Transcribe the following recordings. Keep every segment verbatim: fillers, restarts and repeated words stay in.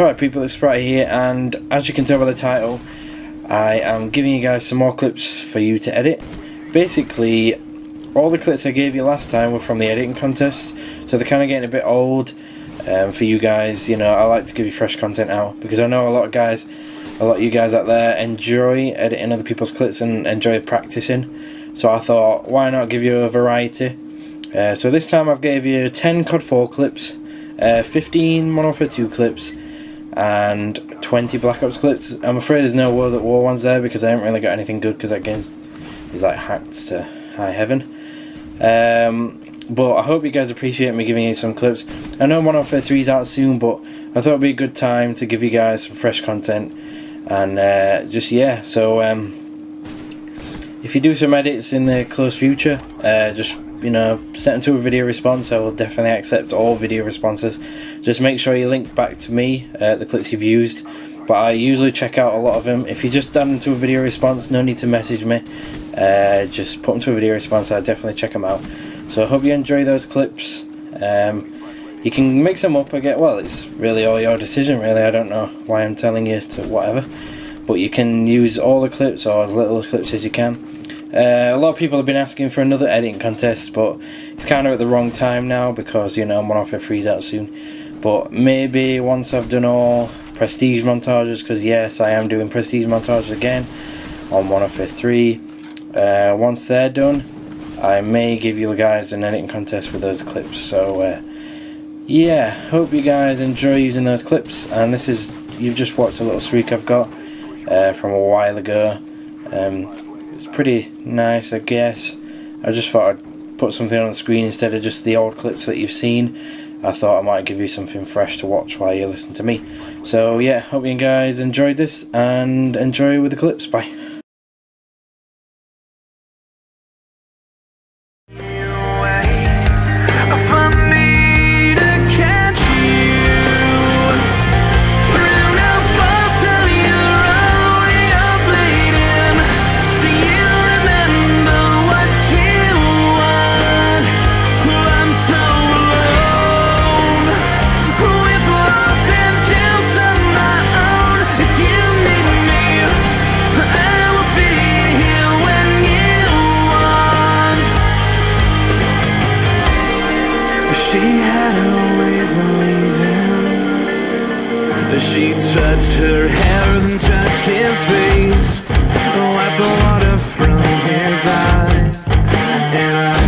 Alright people, it's Spratt here, and as you can tell by the title, I am giving you guys some more clips for you to edit. Basically, all the clips I gave you last time were from the editing contest, so they're kind of getting a bit old um, for you guys. You know, I like to give you fresh content now, because I know a lot of guys, a lot of you guys out there enjoy editing other people's clips and enjoy practicing. So I thought, why not give you a variety? Uh, so this time I've gave you ten C O D four clips, uh, fifteen Modern Warfare two clips, and twenty Black Ops clips. I'm afraid there's no World at War ones there because I haven't really got anything good because that game is like hacked to high heaven. Um, but I hope you guys appreciate me giving you some clips. I know Modern Warfare three is out soon, but I thought it would be a good time to give you guys some fresh content. And uh, just yeah, so um, if you do some edits in the close future, uh, just you know, set them to a video response. I will definitely accept all video responses. Just make sure you link back to me, uh, the clips you've used, but I usually check out a lot of them. If you just add them to a video response, no need to message me, uh, just put them to a video response. I definitely check them out. So I hope you enjoy those clips. Um, you can mix them up again. Well, it's really all your decision really, I don't know why I'm telling you to whatever, but you can use all the clips or as little clips as you can. Uh, a lot of people have been asking for another editing contest, but it's kind of at the wrong time now because, you know, Modern Warfare three is out soon. But maybe once I've done all prestige montages, because yes, I am doing prestige montages again on Modern Warfare three. Uh, once they're done, I may give you guys an editing contest with those clips. So, uh, yeah, hope you guys enjoy using those clips. And this is, you've just watched a little streak I've got uh, from a while ago. Um, It's pretty nice, I guess. I just thought I'd put something on the screen instead of just the old clips that you've seen. I thought I might give you something fresh to watch while you listen to me. So yeah, hope you guys enjoyed this and enjoy with the clips. Bye. She had her ways of leaving. She touched her hair and touched his face, wiped the water from his eyes. And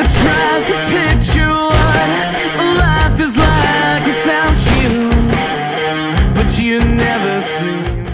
I tried to picture what life is like without you, but you never see.